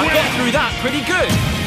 I got through that pretty good.